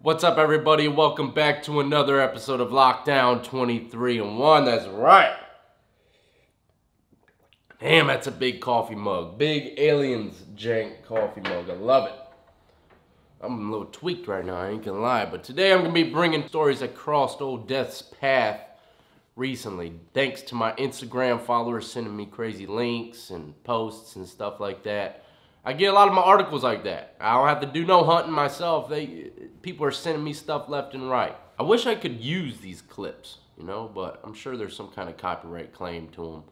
What's up, everybody? Welcome back to another episode of Lockdown 23 and 1. That's right. Damn, that's a big coffee mug. Big Aliens Jank coffee mug. I love it. I'm a little tweaked right now, I ain't gonna lie. But today I'm gonna be bringing stories that crossed old Death's path recently. Thanks to my Instagram followers sending me crazy links and posts and stuff like that. I get a lot of my articles like that. I don't have to do no hunting myself. People are sending me stuff left and right. I wish I could use these clips, you know, but I'm sure there's some kind of copyright claim to them.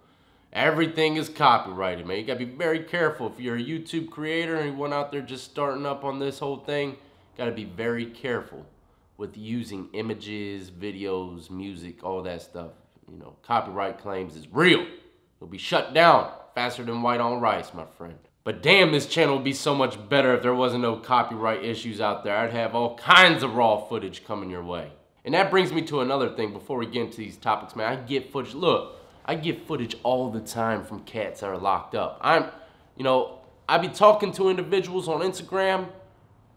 Everything is copyrighted, man. You gotta be very careful. If you're a YouTube creator and you went out there just starting up on this whole thing, gotta be very careful with using images, videos, music, all that stuff. You know, copyright claims is real. It'll be shut down faster than white on rice, my friend. But damn, this channel would be so much better if there wasn't no copyright issues out there. I'd have all kinds of raw footage coming your way. And that brings me to another thing before we get into these topics, man. I get footage. Look, I get footage all the time from cats that are locked up. I be talking to individuals on Instagram,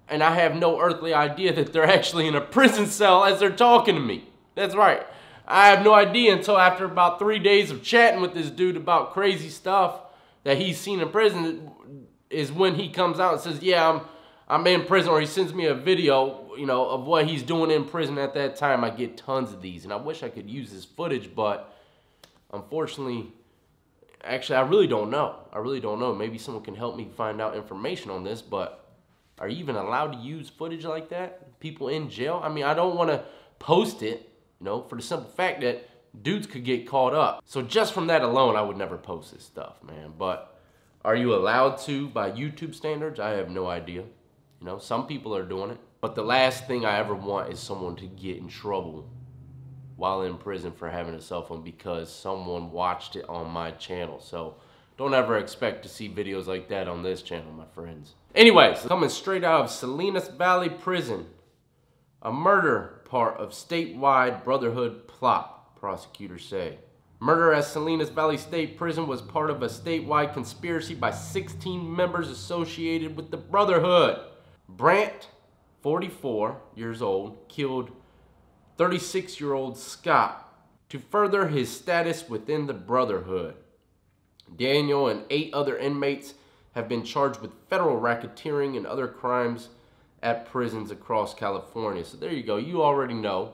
and I have no earthly idea that they're actually in a prison cell as they're talking to me. That's right. I have no idea until after about 3 days of chatting with this dude about crazy stuff that he's seen in prison is when he comes out and says, yeah, I'm in prison, or he sends me a video, you know, of what he's doing in prison at that time. I get tons of these, and I wish I could use this footage, but unfortunately, actually, I really don't know. I really don't know. Maybe someone can help me find out information on this, but are you even allowed to use footage like that? People in jail? I mean, I don't want to post it, you know, for the simple fact that dudes could get caught up. So just from that alone, I would never post this stuff, man. But are you allowed to by YouTube standards? I have no idea. You know, some people are doing it. But the last thing I ever want is someone to get in trouble while in prison for having a cell phone because someone watched it on my channel. So don't ever expect to see videos like that on this channel, my friends. Anyways, coming straight out of Salinas Valley Prison, a murder part of statewide brotherhood plot. Prosecutors say. Murder at Salinas Valley State Prison was part of a statewide conspiracy by 16 members associated with the Brotherhood. Brandt, 44 years old, killed 36-year-old Scott to further his status within the Brotherhood. Daniel and 8 other inmates have been charged with federal racketeering and other crimes at prisons across California. So there you go. You already know.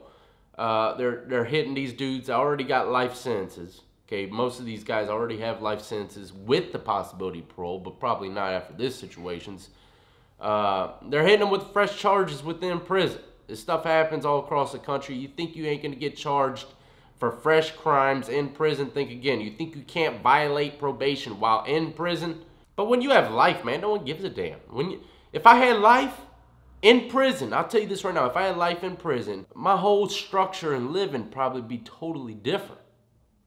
They're hitting these dudes. I already got life sentences. Okay, most of these guys already have life sentences with the possibility of parole, but probably not after this situations. They're hitting them with fresh charges within prison. This stuff happens all across the country. You think you ain't gonna get charged for fresh crimes in prison? Think again. You think you can't violate probation while in prison? But when you have life, man, no one gives a damn. If I had life in prison, I'll tell you this right now, if I had life in prison, my whole structure and living probably be totally different.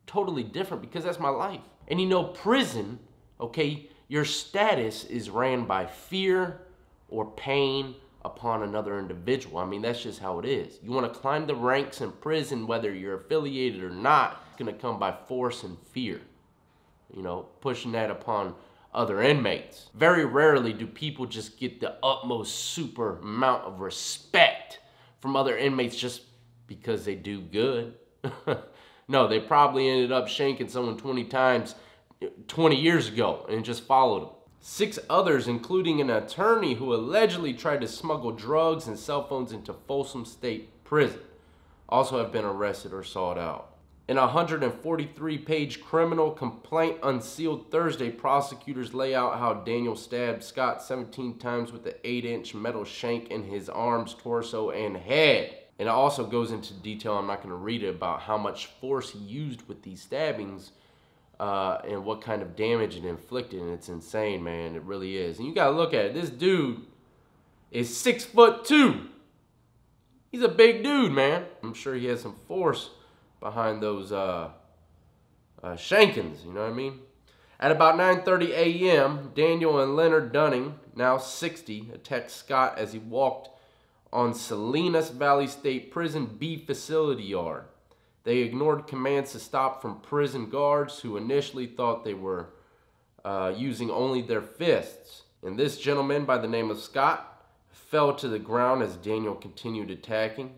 Totally different, because that's my life. And you know, prison, okay, your status is ran by fear or pain upon another individual. I mean, that's just how it is. You want to climb the ranks in prison, whether you're affiliated or not, it's going to come by force and fear. You know, pushing that upon other inmates. Very rarely do people just get the utmost super amount of respect from other inmates just because they do good. No, they probably ended up shanking someone 20 times 20 years ago and just followed them. 6 others, including an attorney who allegedly tried to smuggle drugs and cell phones into Folsom State Prison, also have been arrested or sought out. In a 143-page criminal complaint unsealed Thursday, prosecutors lay out how Daniel stabbed Scott 17 times with an 8-inch metal shank in his arms, torso, and head. And it also goes into detail, I'm not going to read it, about how much force he used with these stabbings and what kind of damage it inflicted. And it's insane, man. It really is. And you got to look at it. This dude is 6'2". He's a big dude, man. I'm sure he has some force behind those shankings, you know what I mean? At about 9:30 a.m., Daniel and Leonard Dunning, now 60, attacked Scott as he walked on Salinas Valley State Prison B facility yard. They ignored commands to stop from prison guards who initially thought they were using only their fists. And this gentleman by the name of Scott fell to the ground as Daniel continued attacking.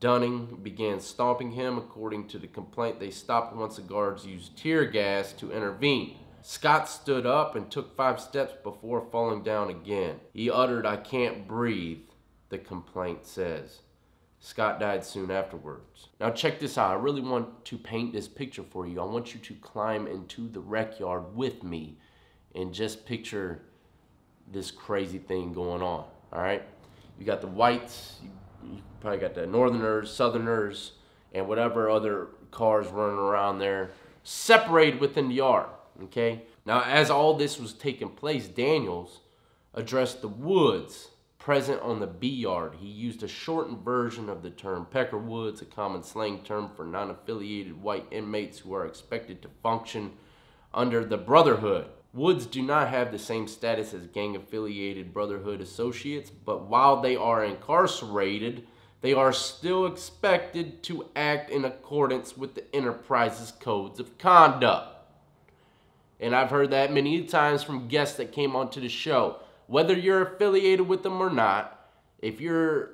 Dunning began stomping him. According to the complaint, they stopped once the guards used tear gas to intervene. Scott stood up and took 5 steps before falling down again. He uttered, "I can't breathe," the complaint says. Scott died soon afterwards. Now check this out. I really want to paint this picture for you. I want you to climb into the rec yard with me and just picture this crazy thing going on, all right? You got the whites, you probably got the northerners, southerners, and whatever other cars running around there, separated within the yard, okay? Now, as all this was taking place, Daniels addressed the Woods present on the B yard. He used a shortened version of the term Pecker Woods, a common slang term for non-affiliated white inmates who are expected to function under the Brotherhood. Woods do not have the same status as gang-affiliated Brotherhood associates, but while they are incarcerated, they are still expected to act in accordance with the Enterprise's codes of conduct. And I've heard that many times from guests that came onto the show. Whether you're affiliated with them or not, if you're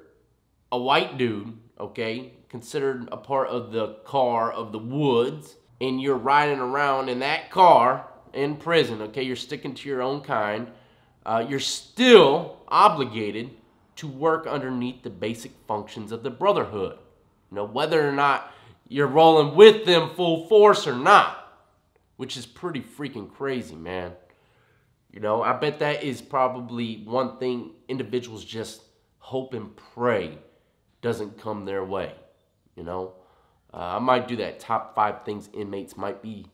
a white dude, okay, considered a part of the car of the Woods, and you're riding around in that car in prison, okay, you're sticking to your own kind, you're still obligated to work underneath the basic functions of the Brotherhood. You know, whether or not you're rolling with them full force or not, which is pretty freaking crazy, man. You know, I bet that is probably one thing individuals just hope and pray doesn't come their way, you know. I might do that. Top 5 things inmates might be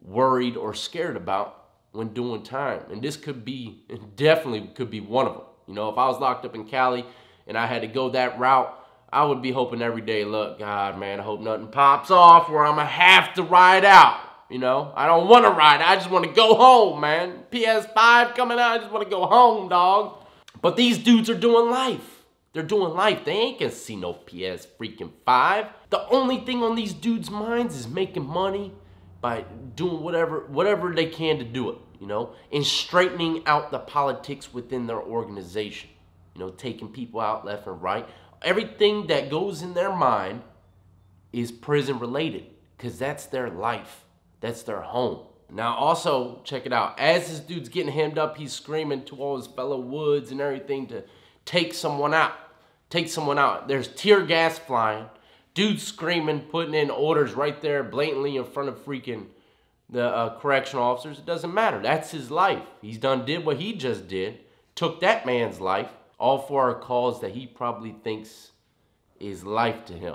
worried or scared about when doing time. And this could be, definitely could be one of them. You know, if I was locked up in Cali and I had to go that route, I would be hoping every day, look, God, man, I hope nothing pops off where I'm going to have to ride out. You know, I don't want to ride. I just want to go home, man. PS5 coming out. I just want to go home, dog. But these dudes are doing life. They're doing life. They ain't gonna see no PS freaking 5. The only thing on these dudes' minds is making money by doing whatever they can to do it, you know, and straightening out the politics within their organization. You know, taking people out left and right. Everything that goes in their mind is prison related because that's their life. That's their home. Now also, check it out. As this dude's getting hemmed up, he's screaming to all his fellow Woods and everything to take someone out. Take someone out. There's tear gas flying. Dude's screaming, putting in orders right there blatantly in front of freaking the correctional officers. It doesn't matter. That's his life. He's done did what he just did. Took that man's life. All for a cause that he probably thinks is life to him.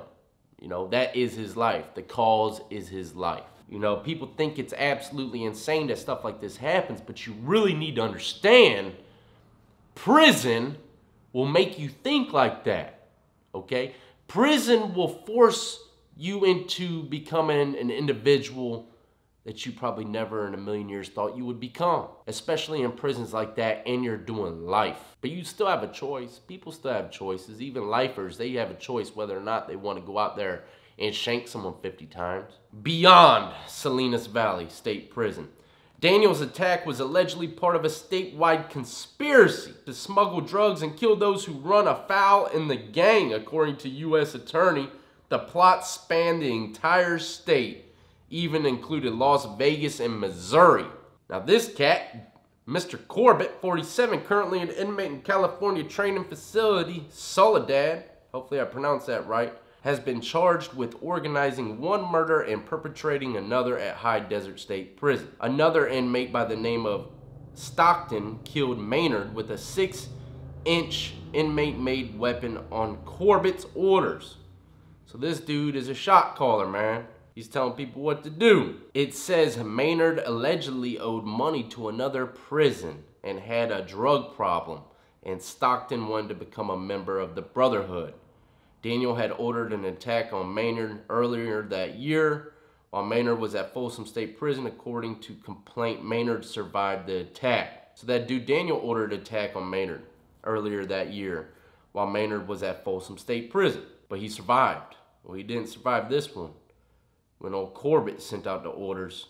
You know, that is his life. The cause is his life. You know, people think it's absolutely insane that stuff like this happens, but you really need to understand prison will make you think like that, okay? Prison will force you into becoming an individual that you probably never in a million years thought you would become, especially in prisons like that and you're doing life. But you still have a choice. People still have choices. Even lifers, they have a choice whether or not they want to go out there and shank someone 50 times. Beyond Salinas Valley State Prison, Daniel's attack was allegedly part of a statewide conspiracy to smuggle drugs and kill those who run afoul in the gang. According to U.S. Attorney, the plot spanned the entire state, even included Las Vegas and Missouri. Now this cat, Mr. Corbett, 47, currently an inmate in California training facility, Soledad, hopefully I pronounced that right, has been charged with organizing one murder and perpetrating another at High Desert State Prison. Another inmate by the name of Stockton killed Maynard with a 6-inch inmate-made weapon on Corbett's orders. So this dude is a shot caller, man. He's telling people what to do. It says Maynard allegedly owed money to another prison and had a drug problem, and Stockton wanted to become a member of the Brotherhood. Daniel had ordered an attack on Maynard earlier that year while Maynard was at Folsom State Prison. According to complaint, Maynard survived the attack. So that dude Daniel ordered an attack on Maynard earlier that year while Maynard was at Folsom State Prison. But he survived. Well, he didn't survive this one. When old Corbett sent out the orders,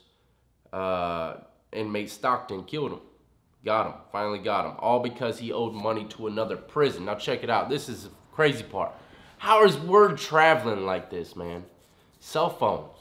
inmate Stockton killed him. Got him. Finally got him. All because he owed money to another prison. Now check it out. This is the crazy part. How is word traveling like this, man? Cell phones.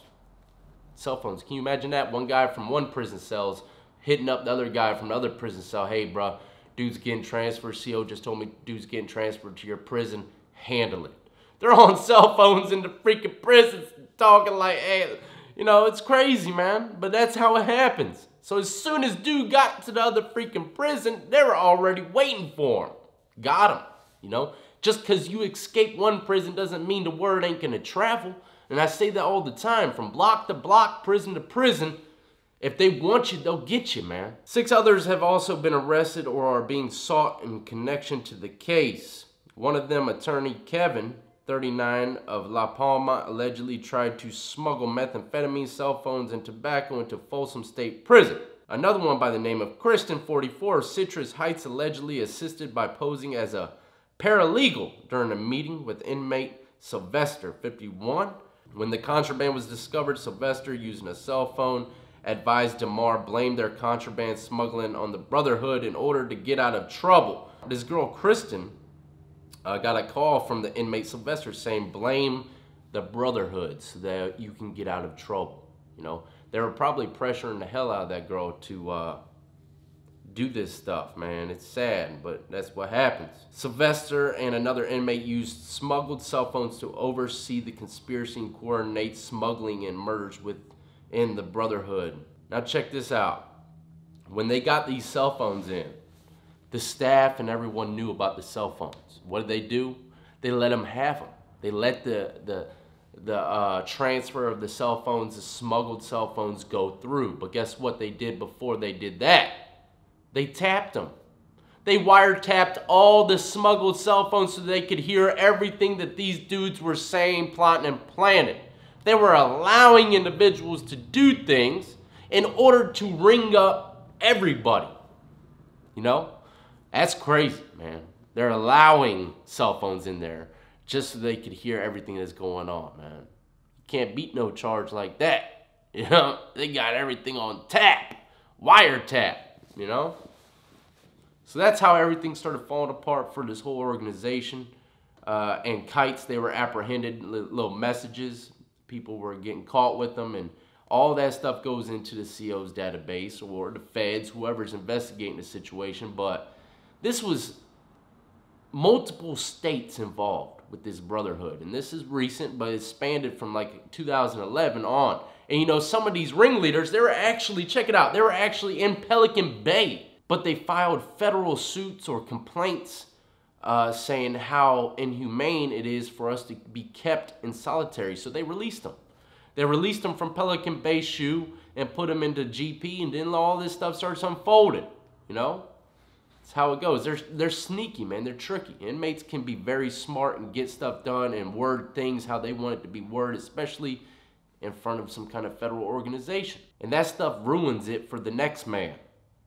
Cell phones. Can you imagine that? One guy from one prison cell's hitting up the other guy from the other prison cell. Hey, bro, dude's getting transferred. CO just told me dude's getting transferred to your prison. Handle it. They're on cell phones in the freaking prisons talking like, hey, you know, it's crazy, man. But that's how it happens. So as soon as dude got to the other freaking prison, they were already waiting for him. Got him, you know. Just because you escape one prison doesn't mean the word ain't going to travel. And I say that all the time, from block to block, prison to prison. If they want you, they'll get you, man. 6 others have also been arrested or are being sought in connection to the case. One of them, attorney Kevin, 39, of La Palma, allegedly tried to smuggle methamphetamine, cell phones, and tobacco into Folsom State Prison. Another one by the name of Kristen, 44, of Citrus Heights, allegedly assisted by posing as a paralegal during a meeting with inmate Sylvester, 51. When the contraband was discovered, Sylvester, using a cell phone, advised DeMar blame their contraband smuggling on the Brotherhood in order to get out of trouble. This girl, Kristen, got a call from the inmate Sylvester saying blame the Brotherhood so that you can get out of trouble. You know, they were probably pressuring the hell out of that girl to do this stuff, man. It's sad, but that's what happens. Sylvester and another inmate used smuggled cell phones to oversee the conspiracy and coordinate smuggling and merge within the Brotherhood. Now check this out. When they got these cell phones in, the staff and everyone knew about the cell phones. What did they do? They let them have them. They let the transfer of the cell phones, the smuggled cell phones, go through. But guess what they did before they did that? They tapped them. They wiretapped all the smuggled cell phones so they could hear everything that these dudes were saying, plotting, and planning. They were allowing individuals to do things in order to ring up everybody. You know? That's crazy, man. They're allowing cell phones in there just so they could hear everything that's going on, man. You can't beat no charge like that. You know? They got everything on tap. Wiretap. You know? So that's how everything started falling apart for this whole organization. And kites, they were apprehended, little messages. People were getting caught with them. And all that stuff goes into the CO's database or the feds, whoever's investigating the situation. But this was multiple states involved with this Brotherhood. And this is recent, but it expanded from like 2011 on. And you know, some of these ringleaders, they were actually, check it out, they were actually in Pelican Bay. But they filed federal suits or complaints saying how inhumane it is for us to be kept in solitary. So they released them. They released them from Pelican Bay SHU and put them into GP, and then all this stuff starts unfolding. You know? That's how it goes. They're sneaky, man. They're tricky. Inmates can be very smart and get stuff done and word things how they want it to be worded, especially in front of some kind of federal organization. And that stuff ruins it for the next man.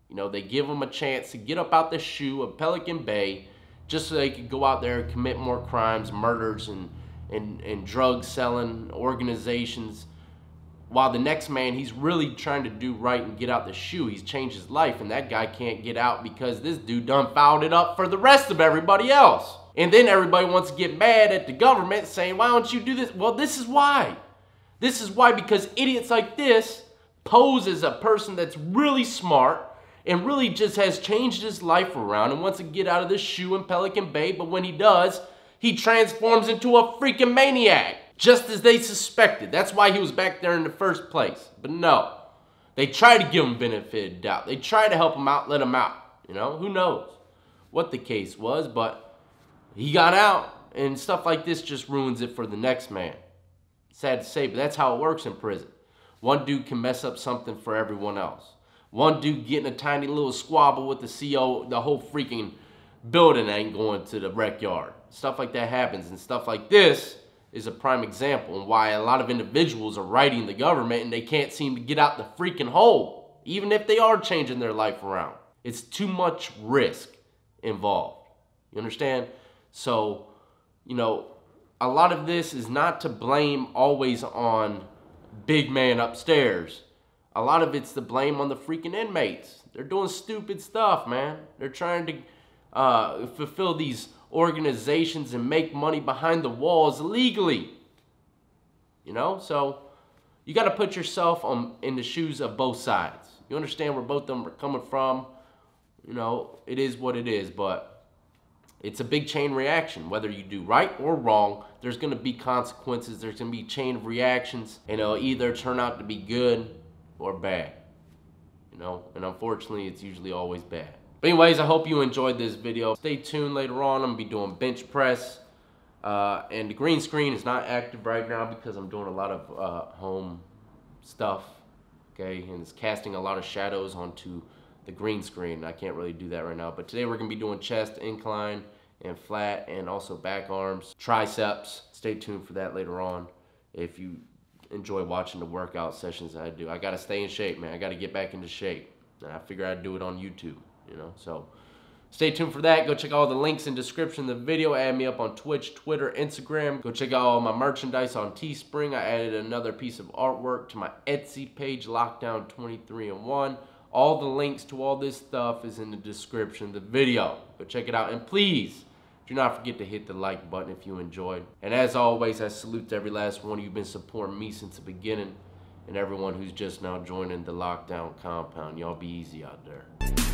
You know, they give them a chance to get up out the SHU of Pelican Bay just so they could go out there and commit more crimes, murders, and drug selling organizations. While the next man, he's really trying to do right and get out the SHU. He's changed his life, and that guy can't get out because this dude done fouled it up for the rest of everybody else. And then everybody wants to get mad at the government saying, why don't you do this? Well, this is why. This is why, because idiots like this pose as a person that's really smart and really just has changed his life around and wants to get out of this SHU in Pelican Bay, but when he does, he transforms into a freaking maniac, just as they suspected. That's why he was back there in the first place. But no, they try to give him benefit of doubt. They try to help him out, let him out. You know, who knows what the case was, but he got out, and stuff like this just ruins it for the next man. Sad to say, but that's how it works in prison. One dude can mess up something for everyone else. One dude getting a tiny little squabble with the CO, the whole freaking building ain't going to the rec yard. Stuff like that happens, and stuff like this is a prime example of why a lot of individuals are writing the government and they can't seem to get out the freaking hole, even if they are changing their life around. It's too much risk involved. You understand? So, you know, a lot of this is not to blame always on big man upstairs. A lot of it's the blame on the freaking inmates. They're doing stupid stuff, man. They're trying to fulfill these organizations and make money behind the walls illegally. You know, so you got to put yourself in the shoes of both sides. You understand where both of them are coming from. You know, it is what it is, but it's a big chain reaction. Whether you do right or wrong, there's going to be consequences. There's going to be chain of reactions, and it'll either turn out to be good or bad. You know, and unfortunately, it's usually always bad. But anyways, I hope you enjoyed this video. Stay tuned later on. I'm going to be doing bench press. And the green screen is not active right now because I'm doing a lot of home stuff. Okay, and it's casting a lot of shadows onto the green screen. I can't really do that right now. But today we're going to be doing chest, incline, and flat, and also back arms, triceps. Stay tuned for that later on if you enjoy watching the workout sessions that I do. I got to stay in shape, man. I got to get back into shape. And I figure I'd do it on YouTube, you know, so stay tuned for that. Go check out all the links in the description of the video. Add me up on Twitch, Twitter, Instagram. Go check out all my merchandise on Teespring. I added another piece of artwork to my Etsy page, Lockdown 23 and 1. All the links to all this stuff is in the description of the video. Go check it out. And please, do not forget to hit the like button if you enjoyed. And as always, I salute to every last one of you who've been supporting me since the beginning and everyone who's just now joining the Lockdown Compound. Y'all be easy out there.